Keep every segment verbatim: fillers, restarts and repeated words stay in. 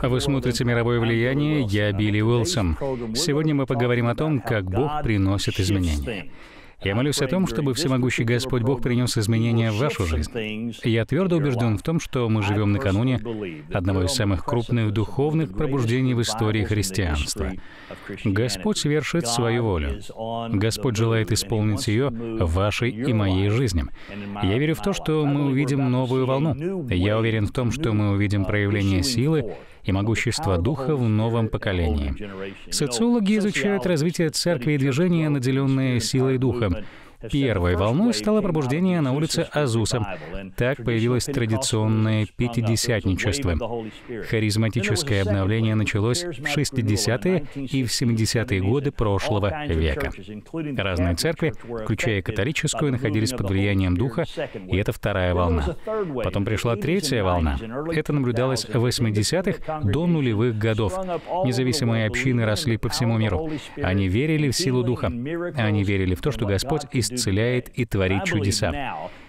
Вы смотрите «Мировое влияние», я Билли Уилсон. Сегодня мы поговорим о том, как Бог приносит изменения. Я молюсь о том, чтобы всемогущий Господь Бог принес изменения в вашу жизнь. Я твердо убежден в том, что мы живем накануне одного из самых крупных духовных пробуждений в истории христианства. Господь совершит свою волю. Господь желает исполнить ее в вашей и моей жизни. Я верю в то, что мы увидим новую волну. Я уверен в том, что мы увидим проявление силы и могущество Духа в новом поколении. Социологи изучают развитие церкви и движения, наделенные силой Духа. Первой волной стало пробуждение на улице Азуса. Так появилось традиционное пятидесятничество. Харизматическое обновление началось в шестидесятые и в семидесятые годы прошлого века. Разные церкви, включая католическую, находились под влиянием Духа, и это вторая волна. Потом пришла третья волна. Это наблюдалось в восьмидесятых до нулевых годов. Независимые общины росли по всему миру. Они верили в силу Духа. Они верили в то, что Господь исцеляет и творит чудеса.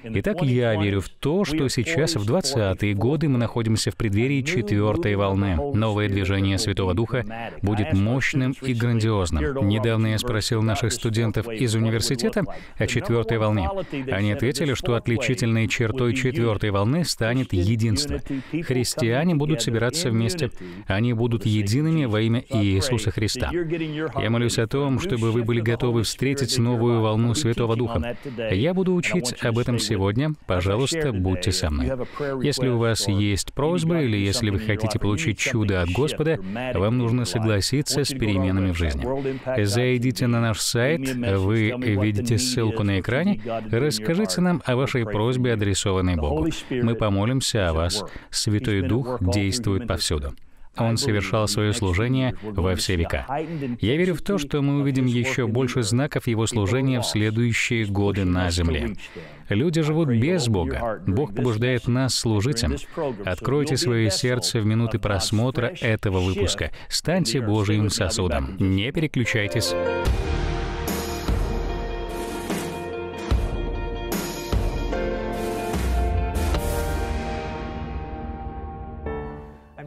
Итак, я верю в то, что сейчас, в двадцатые годы, мы находимся в преддверии четвертой волны. Новое движение Святого Духа будет мощным и грандиозным. Недавно я спросил наших студентов из университета о четвертой волне. Они ответили, что отличительной чертой четвертой волны станет единство. Христиане будут собираться вместе. Они будут едиными во имя Иисуса Христа. Я молюсь о том, чтобы вы были готовы встретить новую волну Святого Духа. Я буду учить об этом сегодня. Сегодня, пожалуйста, будьте со мной. Если у вас есть просьбы или если вы хотите получить чудо от Господа, вам нужно согласиться с переменами в жизни. Зайдите на наш сайт, вы видите ссылку на экране, расскажите нам о вашей просьбе, адресованной Богу. Мы помолимся о вас. Святой Дух действует повсюду. Он совершал свое служение во все века. Я верю в то, что мы увидим еще больше знаков его служения в следующие годы на земле. Люди живут без Бога. Бог побуждает нас служить им. Откройте свое сердце в минуты просмотра этого выпуска. Станьте Божьим сосудом. Не переключайтесь.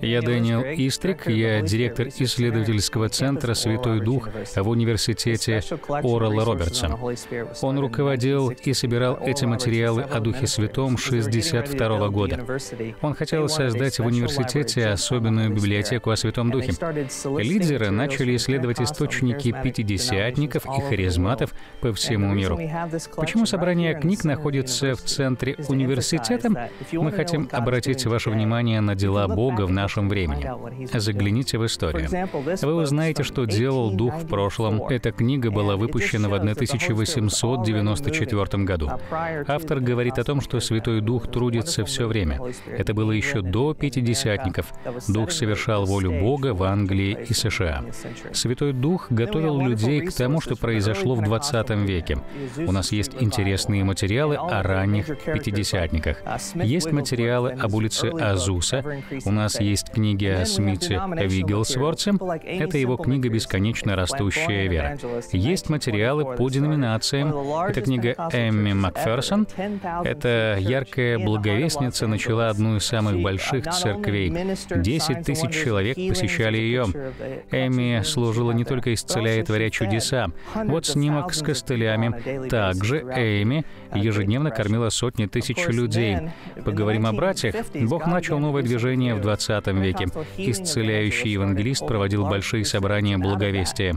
Я Дэниел Истрик, я директор исследовательского центра «Святой Дух» в университете Орала Робертса. Он руководил и собирал эти материалы о Духе Святом тысяча девятьсот шестьдесят второго года. Он хотел создать в университете особенную библиотеку о Святом Духе. Лидеры начали исследовать источники пятидесятников и харизматов по всему миру. Почему собрание книг находится в центре университета? Мы хотим обратить ваше внимание на дела Бога в нашем времени. Загляните в историю. Вы узнаете, что делал Дух в прошлом. Эта книга была выпущена в тысяча восемьсот девяносто четвёртом году. Автор говорит о том, что Святой Дух трудится все время. Это было еще до пятидесятников. Дух совершал волю Бога в Англии и США. Святой Дух готовил людей к тому, что произошло в двадцатом веке. У нас есть интересные материалы о ранних пятидесятниках. Есть материалы об улице Азуса. У нас есть Есть книги о Смите Вигглсворте. Это его книга «Бесконечно растущая вера». Есть материалы по деноминациям. Это книга Эмми Макферсон. Эта яркая благовестница начала одну из самых больших церквей. десять тысяч человек посещали ее. Эмми служила не только исцеляя и творя чудеса. Вот снимок с костылями. Также Эмми ежедневно кормила сотни тысяч людей. Поговорим о братьях. Бог начал новое движение в двадцатом веке. Исцеляющий евангелист проводил большие собрания благовестия.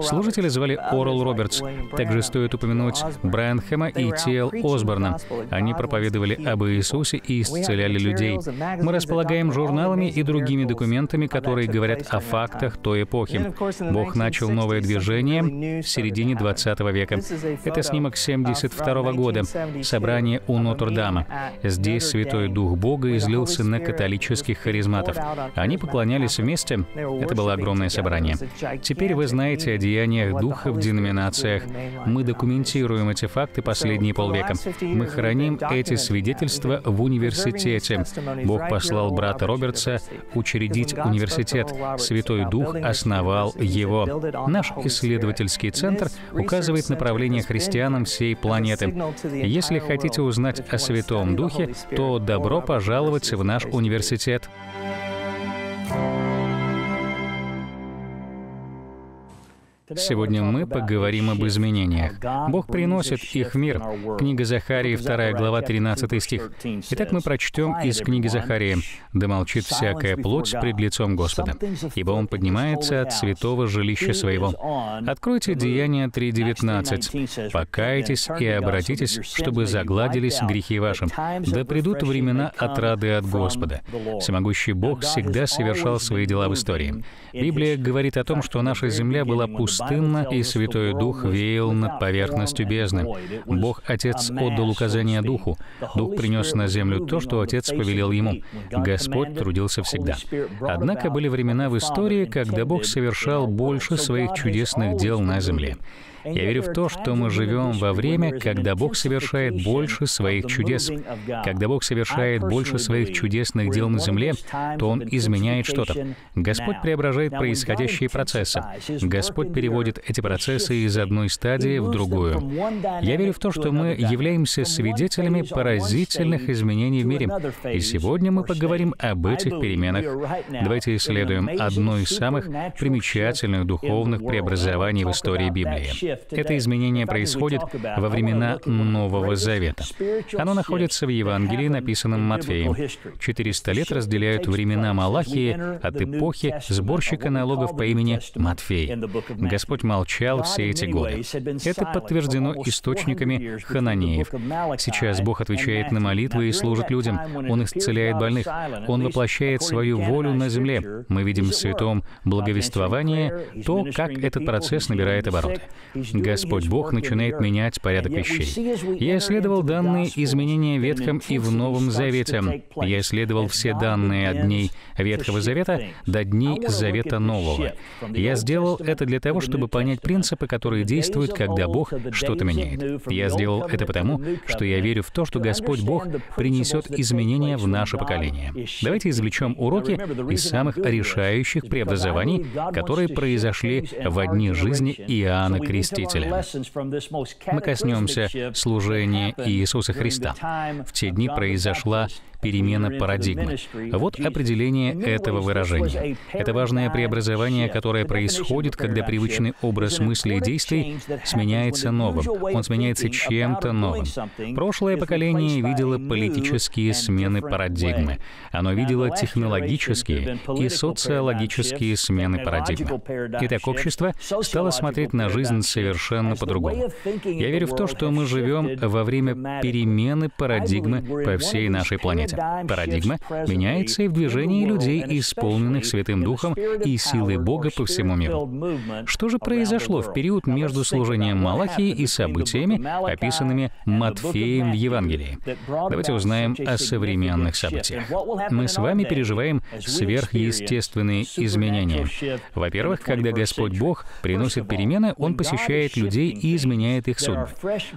Служители звали Орал Робертс. Также стоит упомянуть Брэнхэма и Ти Эл Осборна. Они проповедовали об Иисусе и исцеляли людей. Мы располагаем журналами и другими документами, которые говорят о фактах той эпохи. Бог начал новое движение в середине двадцатого века. Это снимок тысяча девятьсот семьдесят второго года. Собрание у Нотр-Дама. Здесь Святой Дух Бога излился на католических харизматов. Они поклонялись вместе. Это было огромное собрание. Теперь вы знаете о деяниях Духа в деноминациях. Мы документируем эти факты последние полвека. Мы храним эти свидетельства в университете. Бог послал брата Робертса учредить университет. Святой Дух основал его. Наш исследовательский центр указывает направление христианам всей планеты. Если хотите узнать о Святом Духе, то добро пожаловать в наш университет. Сегодня мы поговорим об изменениях. Бог приносит их в мир. Книга Захарии, вторая глава, тринадцатый стих. Итак, мы прочтем из книги Захарии. «Да молчит всякая плоть пред лицом Господа, ибо Он поднимается от святого жилища своего». Откройте Деяния три, девятнадцать. «Покайтесь и обратитесь, чтобы загладились грехи ваши. Да придут времена отрады от Господа». Всемогущий Бог всегда совершал свои дела в истории. Библия говорит о том, что наша земля была пуста, пустынно, и Святой Дух веял над поверхностью бездны. Бог-Отец отдал указания Духу. Дух принес на землю то, что Отец повелел ему. Господь трудился всегда. Однако были времена в истории, когда Бог совершал больше своих чудесных дел на земле. Я верю в то, что мы живем во время, когда Бог совершает больше своих чудес. Когда Бог совершает больше своих чудесных дел на земле, то Он изменяет что-то. Господь преображает происходящие процессы. Господь переводит эти процессы из одной стадии в другую. Я верю в то, что мы являемся свидетелями поразительных изменений в мире. И сегодня мы поговорим об этих переменах. Давайте исследуем одно из самых примечательных духовных преобразований в истории Библии. Это изменение происходит во времена Нового Завета. Оно находится в Евангелии, написанном Матфеем. четыреста лет разделяют времена Малахии от эпохи сборщика налогов по имени Матфей. Господь молчал все эти годы. Это подтверждено источниками хананеев. Сейчас Бог отвечает на молитвы и служит людям. Он исцеляет больных. Он воплощает свою волю на земле. Мы видим в святом благовествовании то, как этот процесс набирает обороты. Господь Бог начинает менять порядок вещей. Я исследовал данные изменения в Ветхом и в Новом Завете. Я исследовал все данные от дней Ветхого Завета до дней Завета Нового. Я сделал это для того, чтобы понять принципы, которые действуют, когда Бог что-то меняет. Я сделал это потому, что я верю в то, что Господь Бог принесет изменения в наше поколение. Давайте извлечем уроки из самых решающих преобразований, которые произошли во дни жизни Иоанна Крестителя. Крестителя. Мы коснемся служения Иисуса Христа. В те дни произошла перемена парадигмы. Вот определение этого выражения. Это важное преобразование, которое происходит, когда привычный образ мыслей и действий сменяется новым. Он сменяется чем-то новым. Прошлое поколение видело политические смены парадигмы. Оно видело технологические и социологические смены парадигмы. Итак, общество стало смотреть на жизнь совершенно по-другому. Я верю в то, что мы живем во время перемены парадигмы по всей нашей планете. Парадигма меняется и в движении людей, исполненных Святым Духом и силой Бога по всему миру. Что же произошло в период между служением Малахии и событиями, описанными Матфеем в Евангелии? Давайте узнаем о современных событиях. Мы с вами переживаем сверхъестественные изменения. Во-первых, когда Господь Бог приносит перемены, Он посещает людей и изменяет их судьбы.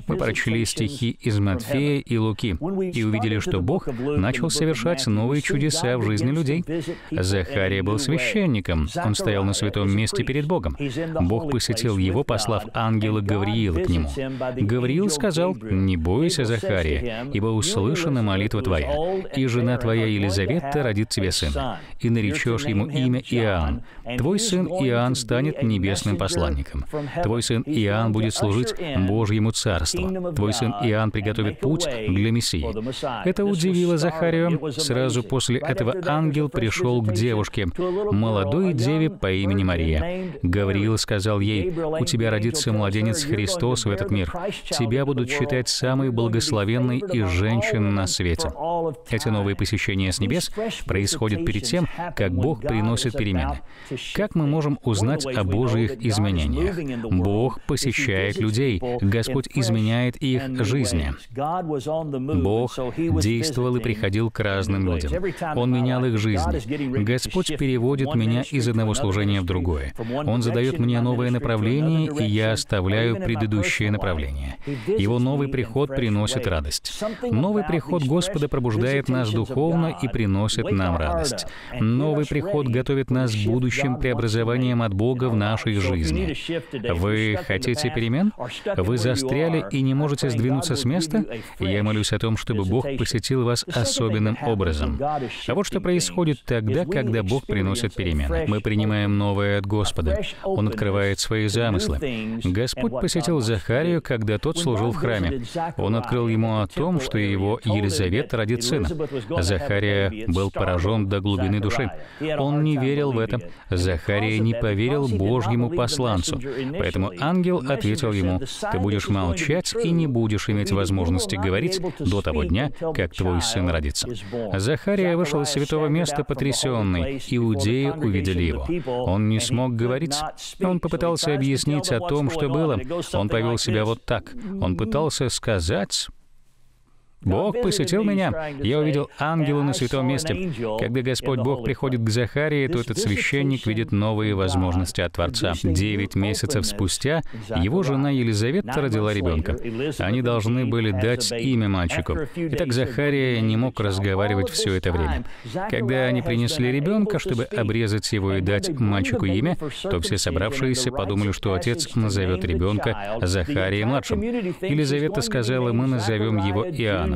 Мы прочли стихи из Матфея и Луки и увидели, что Бог начал совершать новые чудеса в жизни людей. Захария был священником. Он стоял на святом месте перед Богом. Бог посетил его, послав ангела Гавриила к нему. Гавриил сказал: «Не бойся, Захария, ибо услышана молитва твоя, и жена твоя Елизавета родит тебе сына, и наречешь ему имя Иоанн. Твой сын Иоанн станет небесным посланником. Твой сын Иоанн будет служить Божьему царству. Твой сын Иоанн приготовит путь для Мессии». Это удивило Захарию. Сразу после этого ангел пришел к девушке, молодой деве по имени Мария. Гавриил сказал ей: «У тебя родится младенец Христос в этот мир. Тебя будут считать самой благословенной из женщин на свете». Эти новые посещения с небес происходят перед тем, как Бог приносит перемены. Как мы можем узнать о Божьих изменениях? Бог посещает людей. Господь изменяет их жизни. Бог действовал и приходил к разным людям. Он менял их жизни. Господь переводит меня из одного служения в другое. Он задает мне новое направление, и я оставляю предыдущее направление. Его новый приход приносит радость. Новый приход Господа пробуждает нас духовно и приносит нам радость. Новый приход готовит нас к будущим преобразованиям от Бога в нашей жизни. Вы Хотите перемен? Вы застряли и не можете сдвинуться с места? Я молюсь о том, чтобы Бог посетил вас особенным образом. А вот что происходит тогда, когда Бог приносит перемены. Мы принимаем новое от Господа. Он открывает свои замыслы. Господь посетил Захарию, когда тот служил в храме. Он открыл ему о том, что его Елизавета родит сына. Захария был поражен до глубины души. Он не верил в это. Захария не поверил Божьему посланцу. Поэтому ангел ответил ему: «Ты будешь молчать и не будешь иметь возможности говорить до того дня, как твой сын родится». Захария вышел из святого места потрясенный. Иудеи увидели его. Он не смог говорить. Он попытался объяснить о том, что было. Он повел себя вот так. Он пытался сказать: «Бог посетил меня. Я увидел ангела на святом месте». Когда Господь Бог приходит к Захарии, то этот священник видит новые возможности от Творца. Девять месяцев спустя его жена Елизавета родила ребенка. Они должны были дать имя мальчику. Итак, Захария не мог разговаривать все это время. Когда они принесли ребенка, чтобы обрезать его и дать мальчику имя, то все собравшиеся подумали, что отец назовет ребенка Захарией-младшим. Елизавета сказала: «Мы назовем его Иоанн».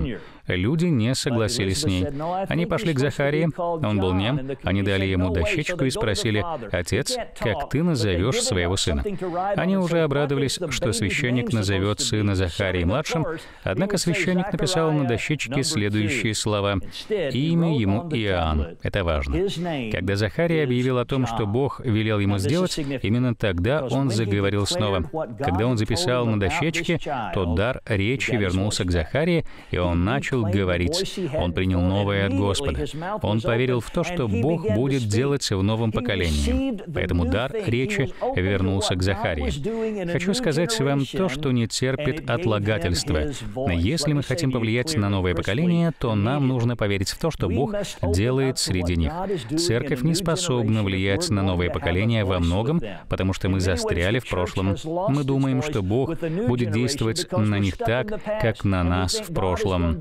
Люди не согласились с ней. Они пошли к Захарии, он был нем, они дали ему дощечку и спросили: «Отец, как ты назовешь своего сына?» Они уже обрадовались, что священник назовет сына Захарии-младшим, однако священник написал на дощечке следующие слова: «Имя ему Иоанн». Это важно. Когда Захария объявил о том, что Бог велел ему сделать, именно тогда он заговорил снова. Когда он записал на дощечке, то дар речи вернулся к Захарии, и он начал говорить. Он принял новое от Господа. Он поверил в то, что Бог будет делать в новом поколении. Поэтому дар речи вернулся к Захарии. Хочу сказать вам то, что не терпит отлагательства. Если мы хотим повлиять на новое поколение, то нам нужно поверить в то, что Бог делает среди них. Церковь не способна влиять на новое поколение во многом, потому что мы застряли в прошлом. Мы думаем, что Бог будет действовать на них так, как на нас в прошлом.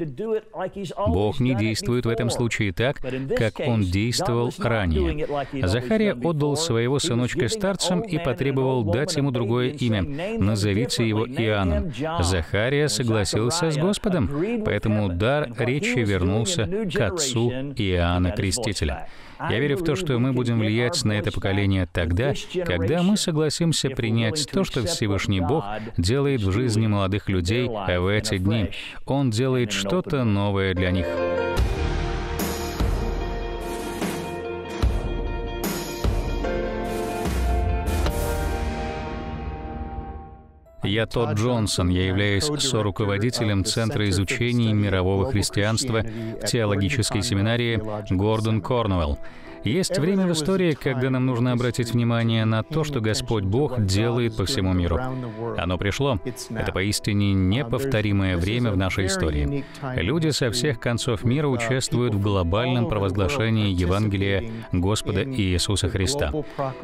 Бог не действует в этом случае так, как Он действовал ранее. Захария отдал своего сыночка старцам и потребовал дать ему другое имя. Назовите его Иоанном. Захария согласился с Господом, поэтому дар речи вернулся к отцу Иоанна Крестителя. Я верю в то, что мы будем влиять на это поколение тогда, когда мы согласимся принять то, что Всевышний Бог делает в жизни молодых людей в эти дни. Он делает что-то новое для них. Я Тодд Джонсон, я являюсь соруководителем Центра изучения мирового христианства в теологической семинарии Гордон Корнуэлл. Есть время в истории, когда нам нужно обратить внимание на то, что Господь Бог делает по всему миру. Оно пришло. Это поистине неповторимое время в нашей истории. Люди со всех концов мира участвуют в глобальном провозглашении Евангелия Господа Иисуса Христа.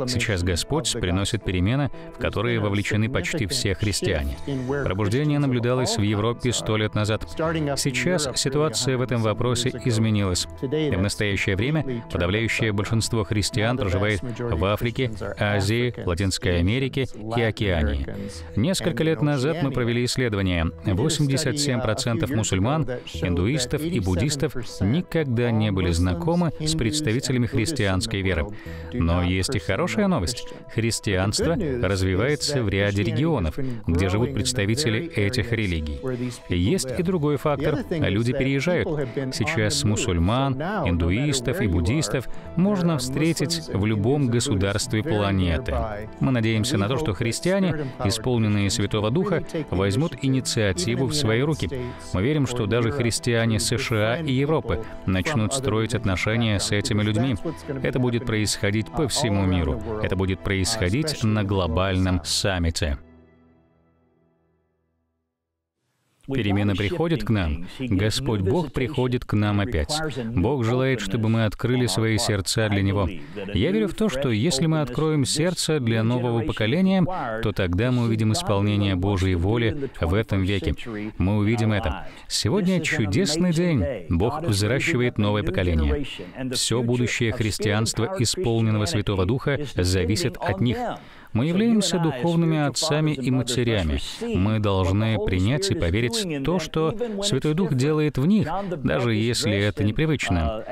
Сейчас Господь приносит перемены, в которые вовлечены почти все христиане. Пробуждение наблюдалось в Европе сто лет назад. Сейчас ситуация в этом вопросе изменилась. В настоящее время подавляющее большинство христиан проживает в Африке, Азии, Латинской Америке и Океании. Несколько лет назад мы провели исследование. восемьдесят семь процентов мусульман, индуистов и буддистов никогда не были знакомы с представителями христианской веры. Но есть и хорошая новость. Христианство развивается в ряде регионов, где живут представители этих религий. Есть и другой фактор. Люди переезжают. Сейчас мусульман, индуистов и буддистов можно встретить в любом государстве планеты. Мы надеемся на то, что христиане, исполненные Святого Духа, возьмут инициативу в свои руки. Мы верим, что даже христиане США и Европы начнут строить отношения с этими людьми. Это будет происходить по всему миру. Это будет происходить на глобальном саммите. Перемены приходят к нам. Господь Бог приходит к нам опять. Бог желает, чтобы мы открыли свои сердца для Него. Я верю в то, что если мы откроем сердце для нового поколения, то тогда мы увидим исполнение Божьей воли в этом веке. Мы увидим это. Сегодня чудесный день. Бог взращивает новое поколение. Все будущее христианства, исполненного Святого Духа, зависит от них. Мы являемся духовными отцами и матерями. Мы должны принять и поверить то, что Святой Дух делает в них, даже если это непривычно.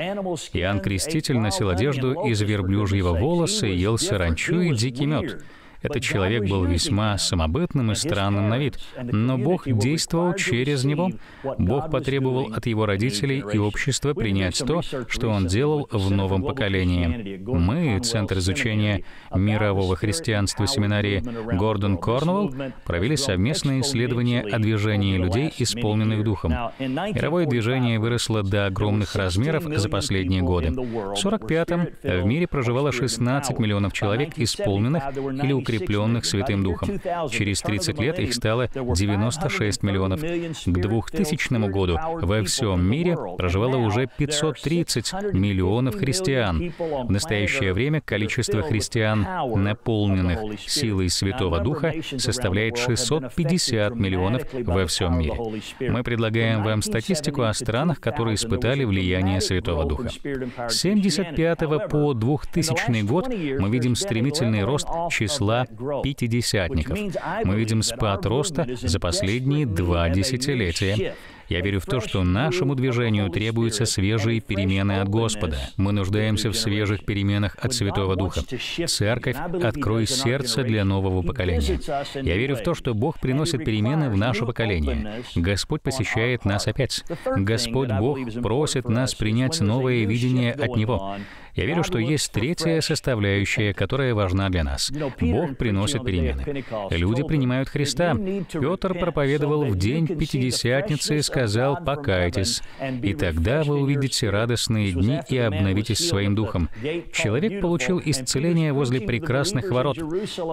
Иоанн Креститель носил одежду из верблюжьего волоса и ел саранчу и дикий мед. Этот человек был весьма самобытным и странным на вид, но Бог действовал через него. Бог потребовал от его родителей и общества принять то, что он делал в новом поколении. Мы, Центр изучения мирового христианства семинарии Гордон Корнуэлл, провели совместное исследование о движении людей, исполненных Духом. Мировое движение выросло до огромных размеров за последние годы. В сорок пятом в мире проживало шестнадцать миллионов человек, исполненных или укрепленных укрепленных Святым Духом. Через тридцать лет их стало девяносто шесть миллионов. К двухтысячному году во всем мире проживало уже пятьсот тридцать миллионов христиан. В настоящее время количество христиан, наполненных силой Святого Духа, составляет шестьсот пятьдесят миллионов во всем мире. Мы предлагаем вам статистику о странах, которые испытали влияние Святого Духа. С тысяча девятьсот семьдесят пятого по двухтысячный год мы видим стремительный рост числа пятидесятников. Мы видим спад роста за последние два десятилетия. Я верю в то, что нашему движению требуются свежие перемены от Господа. Мы нуждаемся в свежих переменах от Святого Духа. Церковь, открой сердце для нового поколения. Я верю в то, что Бог приносит перемены в наше поколение. Господь посещает нас опять. Господь Бог просит нас принять новое видение от Него. Я верю, что есть третья составляющая, которая важна для нас. Бог приносит перемены. Люди принимают Христа. Петр проповедовал в день Пятидесятницы и сказал: «Покайтесь, и тогда вы увидите радостные дни и обновитесь своим духом». Человек получил исцеление возле прекрасных ворот.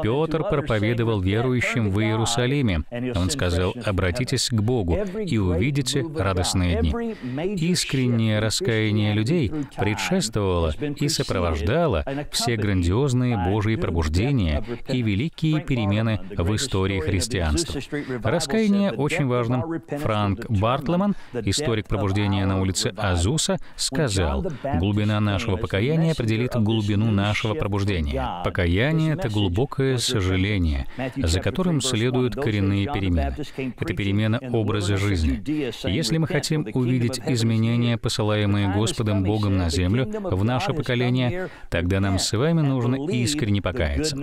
Петр проповедовал верующим в Иерусалиме. Он сказал: «Обратитесь к Богу, и увидите радостные дни». Искреннее раскаяние людей предшествовало и сопровождало все грандиозные Божьи пробуждения и великие перемены в истории христианства. Раскаяние очень важно. Франк Бартлеман, историк пробуждения на улице Азуса, сказал: «Глубина нашего покаяния определит глубину нашего пробуждения. Покаяние — это глубокое сожаление, за которым следуют коренные перемены. Это перемена образа жизни. Если мы хотим увидеть изменения, посылаемые Господом Богом на землю, в наше поколение, тогда нам с вами нужно искренне покаяться.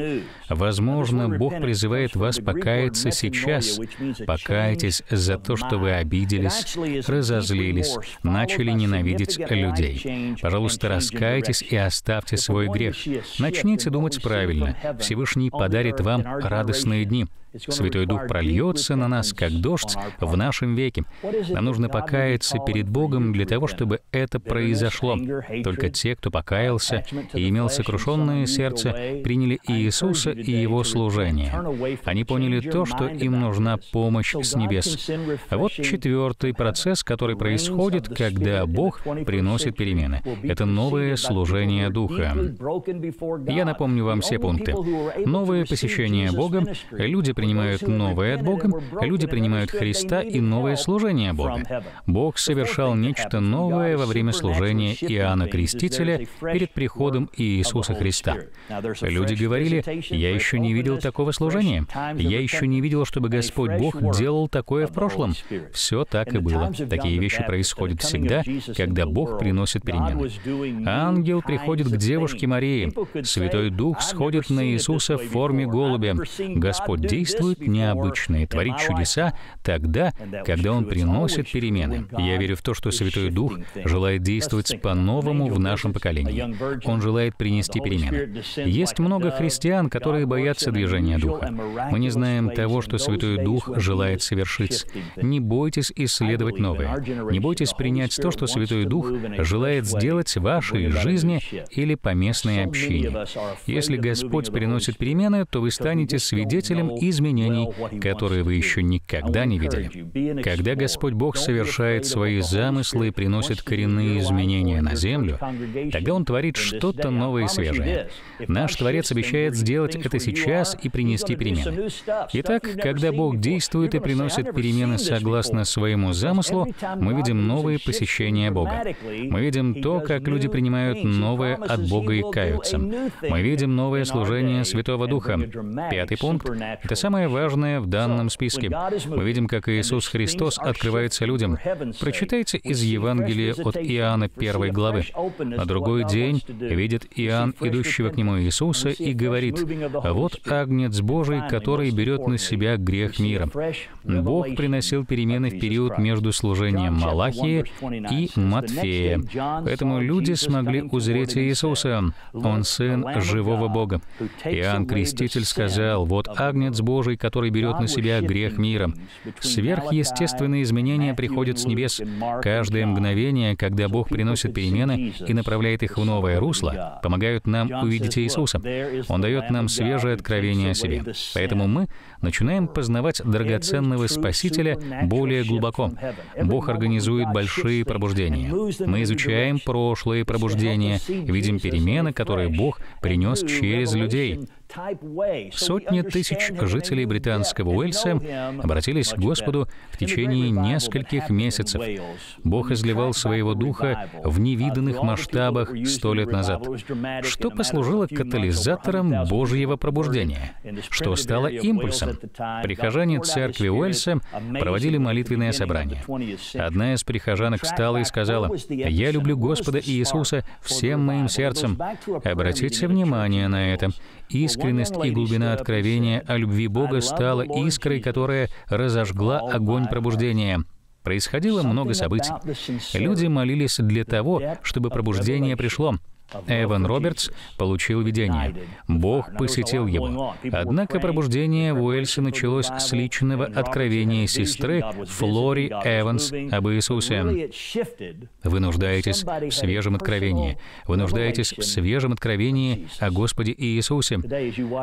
Возможно, Бог призывает вас покаяться сейчас. Покайтесь за то, что вы обиделись, разозлились, начали ненавидеть людей. Пожалуйста, раскайтесь и оставьте свой грех. Начните думать правильно. Всевышний подарит вам радостные дни. Святой Дух прольется на нас, как дождь, в нашем веке. Нам нужно покаяться перед Богом для того, чтобы это произошло. Только те, кто покаялся и имел сокрушенное сердце, приняли Иисуса и Его служение. Они поняли то, что им нужна помощь с небес. А вот четвертый процесс, который происходит, когда Бог приносит перемены. Это новое служение Духа. Я напомню вам все пункты. Новое посещение Бога, люди принимают принимают новое от Бога, люди принимают Христа и новое служение Бога. Бог совершал нечто новое во время служения Иоанна Крестителя перед приходом Иисуса Христа. Люди говорили: «Я еще не видел такого служения. Я еще не видел, чтобы Господь Бог делал такое в прошлом». Все так и было. Такие вещи происходят всегда, когда Бог приносит перемены. Ангел приходит к девушке Марии. Святой Дух сходит на Иисуса в форме голубя. Господь действует необычные, творит чудеса тогда, когда Он приносит перемены. Я верю в то, что Святой Дух желает действовать по-новому в нашем поколении. Он желает принести перемены. Есть много христиан, которые боятся движения Духа. Мы не знаем того, что Святой Дух желает совершить. Не бойтесь исследовать новое. Не бойтесь принять то, что Святой Дух желает сделать в вашей жизни или по местной общине. Если Господь приносит перемены, то вы станете свидетелем изменений изменений, которые вы еще никогда не видели. Когда Господь Бог совершает свои замыслы и приносит коренные изменения на землю, тогда Он творит что-то новое и свежее. Наш Творец обещает сделать это сейчас и принести перемены. Итак, когда Бог действует и приносит перемены согласно своему замыслу, мы видим новые посещения Бога. Мы видим то, как люди принимают новое от Бога и каются. Мы видим новое служение Святого Духа. Пятый пункт — это самое важное в данном списке. Мы видим, как Иисус Христос открывается людям. Прочитайте из Евангелия от Иоанна первой главы. На другой день видит Иоанн, идущего к нему Иисуса, и говорит: «Вот Агнец Божий, который берет на себя грех мира». Бог приносил перемены в период между служением Малахии и Матфея. Поэтому люди смогли узреть Иисуса. Он Сын живого Бога. Иоанн Креститель сказал: «Вот Агнец Божий, который берет на себя грех мира». Сверхъестественные изменения приходят с небес. Каждое мгновение, когда Бог приносит перемены и направляет их в новое русло, помогают нам увидеть Иисуса. Он дает нам свежее откровение о себе. Поэтому мы начинаем познавать драгоценного Спасителя более глубоко. Бог организует большие пробуждения. Мы изучаем прошлые пробуждения, видим перемены, которые Бог принес через людей. Сотни тысяч жителей британского Уэльса обратились к Господу в течение нескольких месяцев. Бог изливал своего духа в невиданных масштабах сто лет назад, что послужило катализатором Божьего пробуждения, что стало импульсом. Прихожане церкви Уэльса проводили молитвенное собрание. Одна из прихожанок встала и сказала: «Я люблю Господа Иисуса всем моим сердцем». Обратите внимание на это. Искренность и глубина откровения о любви Бога стала искрой, которая разожгла огонь пробуждения. Происходило много событий. Люди молились для того, чтобы пробуждение пришло. Эван Робертс получил видение. Бог посетил его. Однако пробуждение в Уэльсе началось с личного откровения сестры Флори Эванс об Иисусе. Вы нуждаетесь в свежем откровении. Вы нуждаетесь в свежем откровении о Господе Иисусе.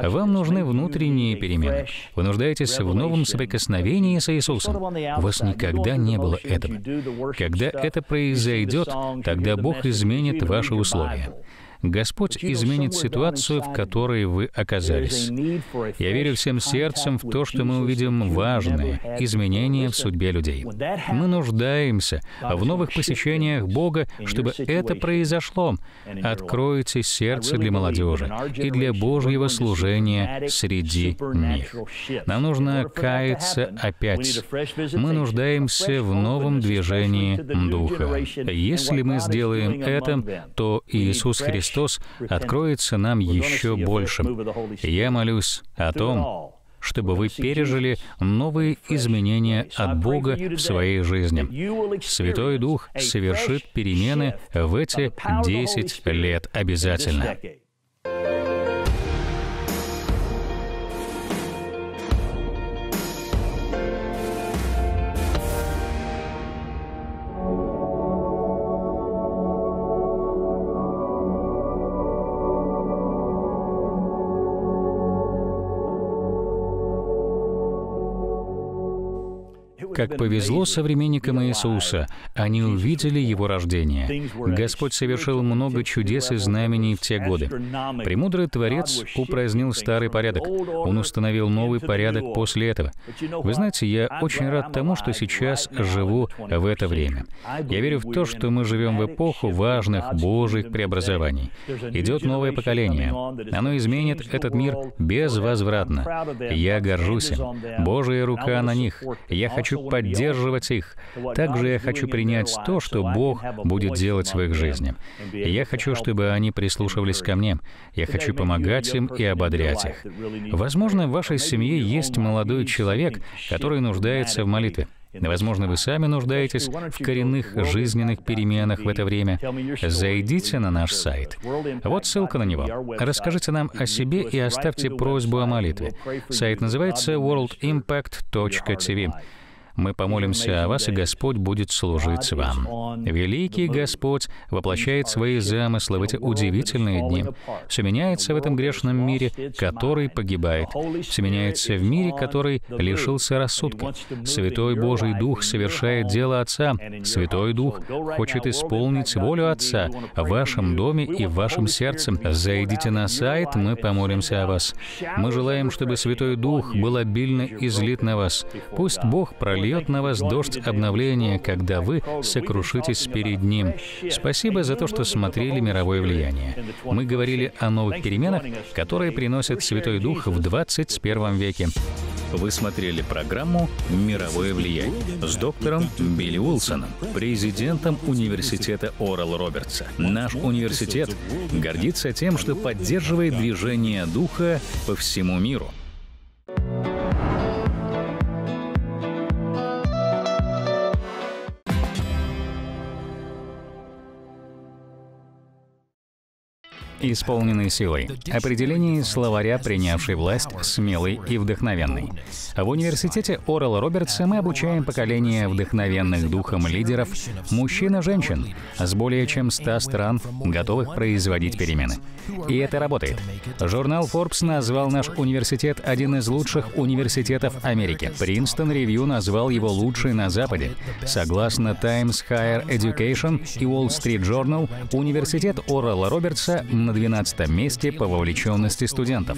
Вам нужны внутренние перемены. Вы нуждаетесь в новом соприкосновении с Иисусом. У вас никогда не было этого. Когда это произойдет, тогда Бог изменит ваши условия. Господь изменит ситуацию, в которой вы оказались. Я верю всем сердцем в то, что мы увидим важные изменения в судьбе людей. Мы нуждаемся в новых посещениях Бога, чтобы это произошло. Откройте сердце для молодежи и для Божьего служения среди них. Нам нужно каяться опять. Мы нуждаемся в новом движении Духа. Если мы сделаем это, то Иисус Христос Христос откроется нам еще больше. Я молюсь о том, чтобы вы пережили новые изменения от Бога в своей жизни. Святой Дух совершит перемены в эти десять лет обязательно. Как повезло современникам Иисуса, они увидели Его рождение. Господь совершил много чудес и знамений в те годы. Премудрый Творец упразднил старый порядок. Он установил новый порядок после этого. Вы знаете, я очень рад тому, что сейчас живу в это время. Я верю в то, что мы живем в эпоху важных Божьих преобразований. Идет новое поколение. Оно изменит этот мир безвозвратно. Я горжусь им. Божья рука на них. Я хочу поддерживать их. Также я хочу принять то, что Бог будет делать в их жизни. Я хочу, чтобы они прислушивались ко мне. Я хочу помогать им и ободрять их. Возможно, в вашей семье есть молодой человек, который нуждается в молитве. Возможно, вы сами нуждаетесь в коренных жизненных переменах в это время. Зайдите на наш сайт. Вот ссылка на него. Расскажите нам о себе и оставьте просьбу о молитве. Сайт называется уорлд импакт точка ти ви. Мы помолимся о вас, и Господь будет служить вам. Великий Господь воплощает свои замыслы в эти удивительные дни. Все меняется в этом грешном мире, который погибает. Все меняется в мире, который лишился рассудка. Святой Божий Дух совершает дело Отца. Святой Дух хочет исполнить волю Отца в вашем доме и в вашем сердце. Зайдите на сайт, мы помолимся о вас. Мы желаем, чтобы Святой Дух был обильно излит на вас. Пусть Бог прольет на вас дождь обновления, когда вы сокрушитесь перед Ним. Спасибо за то, что смотрели «Мировое влияние». Мы говорили о новых переменах, которые приносит Святой Дух в двадцать первом веке. Вы смотрели программу «Мировое влияние» с доктором Билли Уилсоном, президентом университета Орал Робертса. Наш университет гордится тем, что поддерживает движение Духа по всему миру. Исполненный силой. Определение словаря, принявший власть, смелый и вдохновенный. В университете Орала Робертса мы обучаем поколение вдохновенных духом лидеров, мужчин и женщин, с более чем ста стран, готовых производить перемены. И это работает. Журнал Forbes назвал наш университет один из лучших университетов Америки. Princeton Review назвал его лучший на Западе. Согласно Times Higher Education и Wall Street Journal, университет Орала Робертса – на двенадцатом месте по вовлеченности студентов.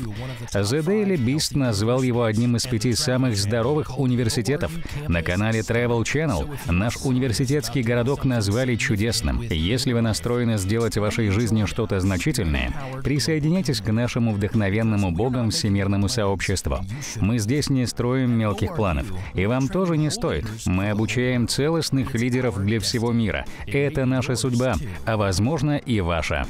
The Daily Beast назвал его одним из пяти самых здоровых университетов. На канале Travel Channel наш университетский городок назвали чудесным. Если вы настроены сделать в вашей жизни что-то значительное, присоединяйтесь к нашему вдохновенному Богом всемирному сообществу. Мы здесь не строим мелких планов. И вам тоже не стоит. Мы обучаем целостных лидеров для всего мира. Это наша судьба, а возможно и ваша.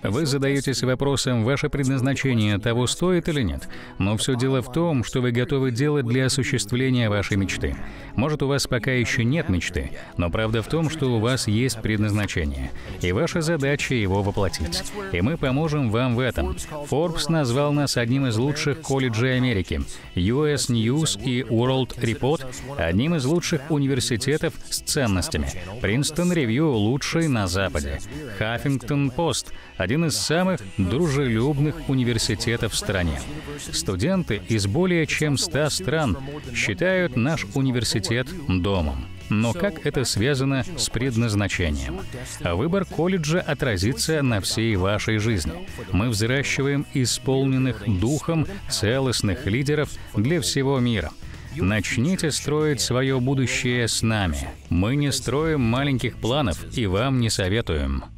Вы задаетесь вопросом, ваше предназначение того стоит или нет. Но все дело в том, что вы готовы делать для осуществления вашей мечты. Может, у вас пока еще нет мечты, но правда в том, что у вас есть предназначение. И ваша задача его воплотить. И мы поможем вам в этом. Forbes назвал нас одним из лучших колледжей Америки. ю эс News и World Report – одним из лучших университетов с ценностями. Princeton Review – лучший на Западе. Huffington Post – один из самых дружелюбных университетов в стране. Студенты из более чем ста стран считают наш университет домом. Но как это связано с предназначением? Выбор колледжа отразится на всей вашей жизни. Мы взращиваем исполненных духом целостных лидеров для всего мира. Начните строить свое будущее с нами. Мы не строим маленьких планов и вам не советуем.